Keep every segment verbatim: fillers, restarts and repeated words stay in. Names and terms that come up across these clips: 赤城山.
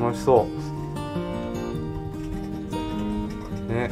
楽しそうね。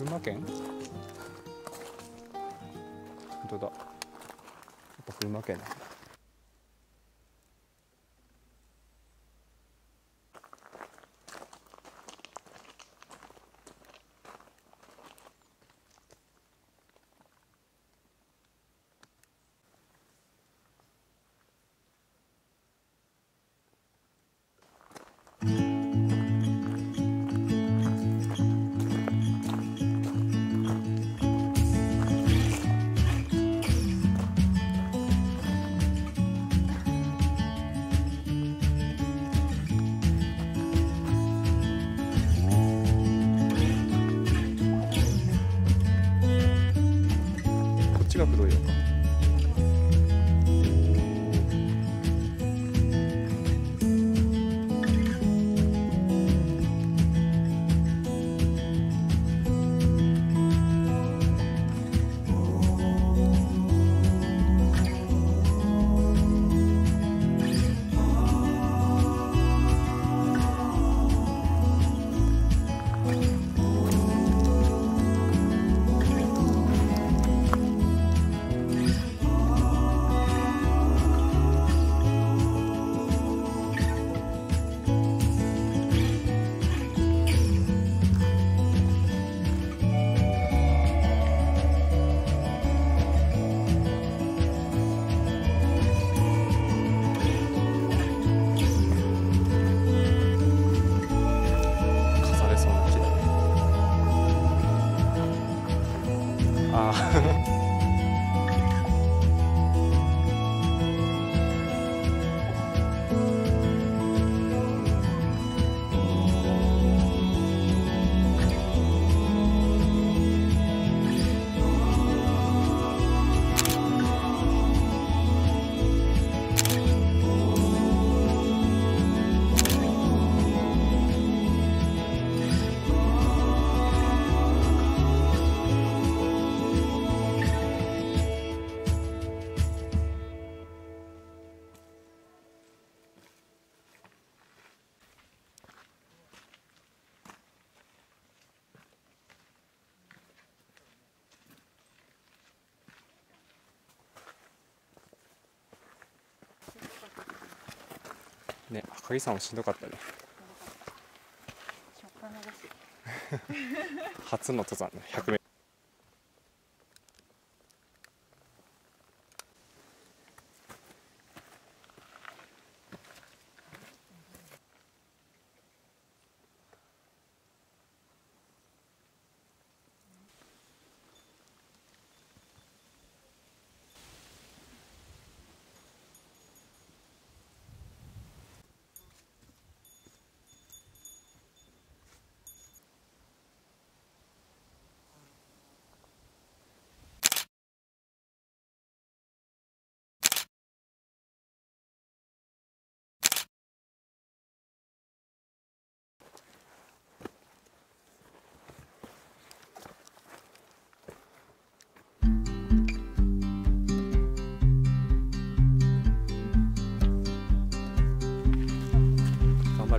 群馬県？本当だ。やっぱ群馬県だ。黒いのか。ね、赤城さんもしんどかったね。しょっぱなだし初の登山のひゃくメートル。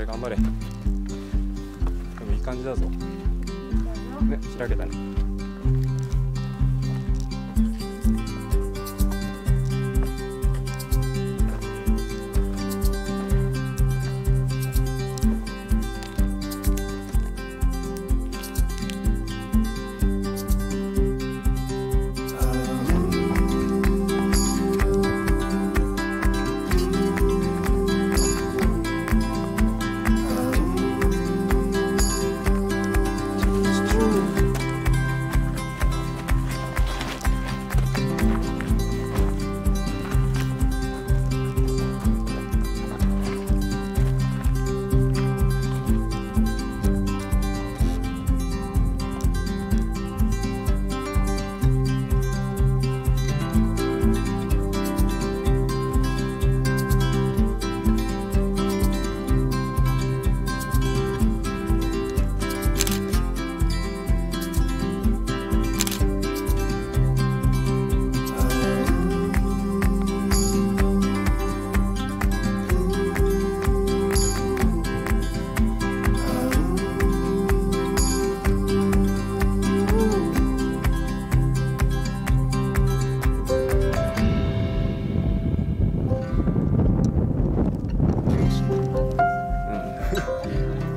頑張れ。でもいい感じだぞ。ね、開けたね。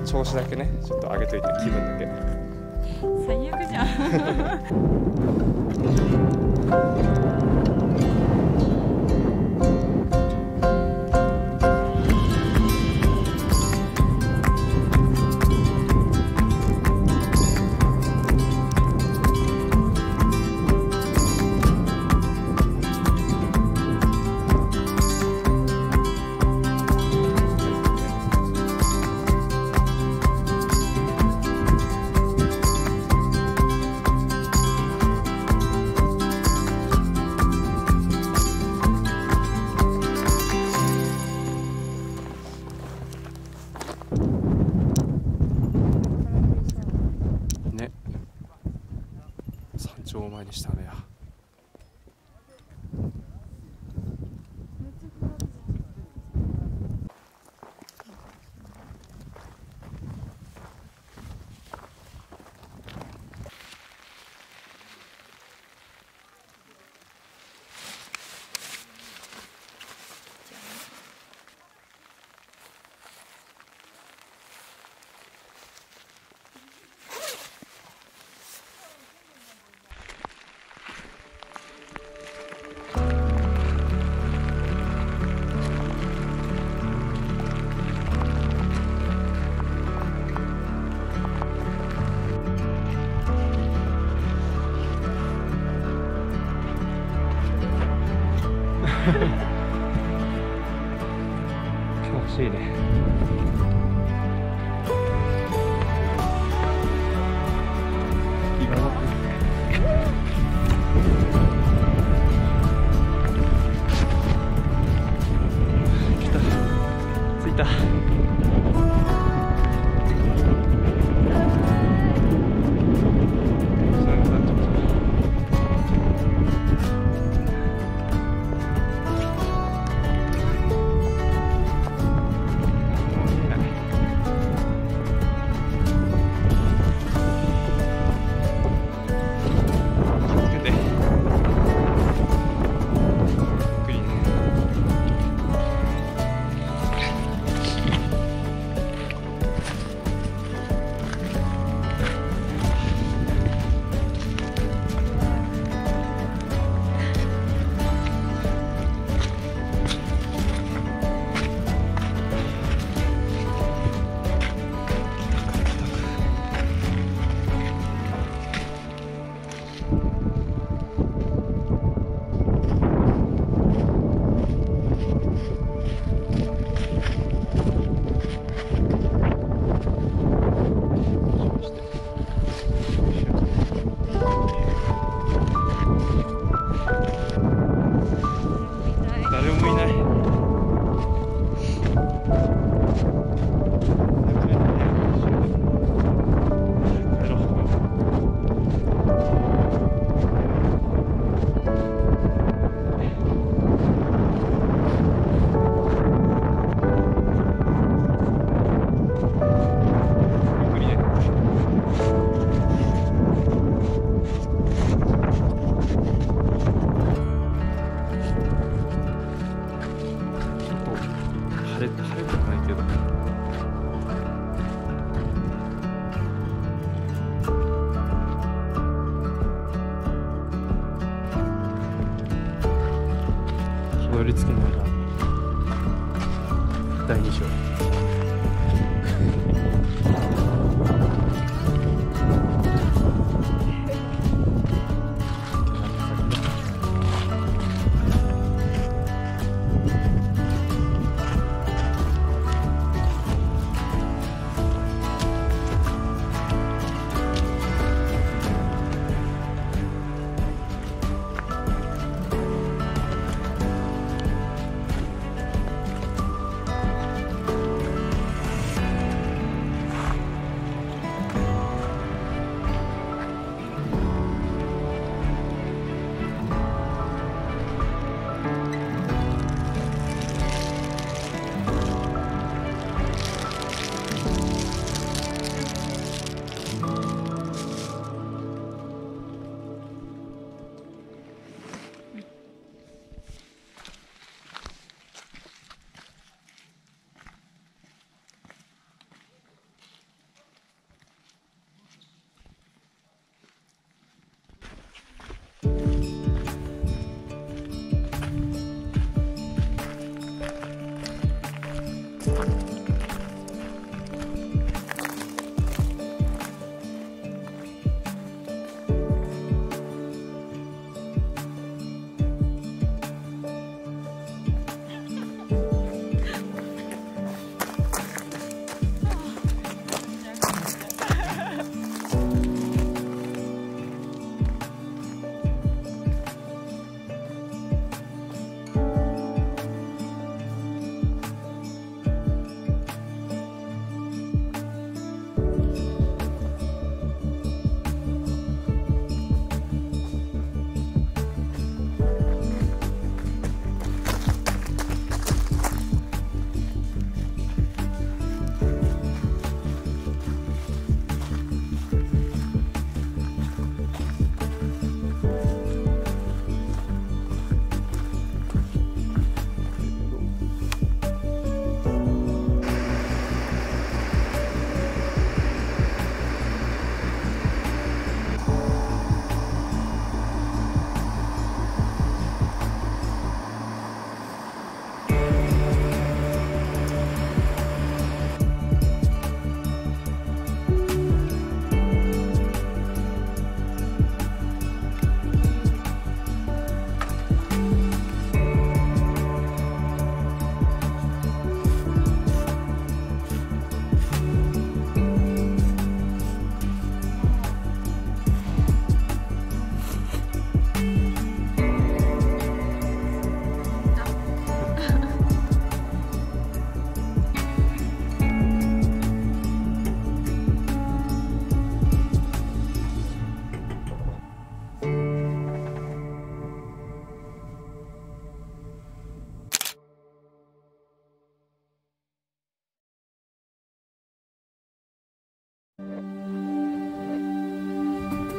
調子だけね、ちょっと上げといて、気分だけ。最悪じゃん。お前にした雨や。気持ちいいね。り着けないな。だいに章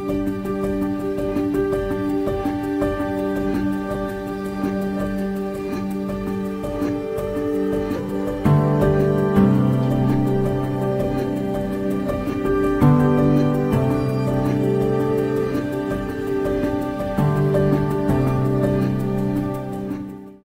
you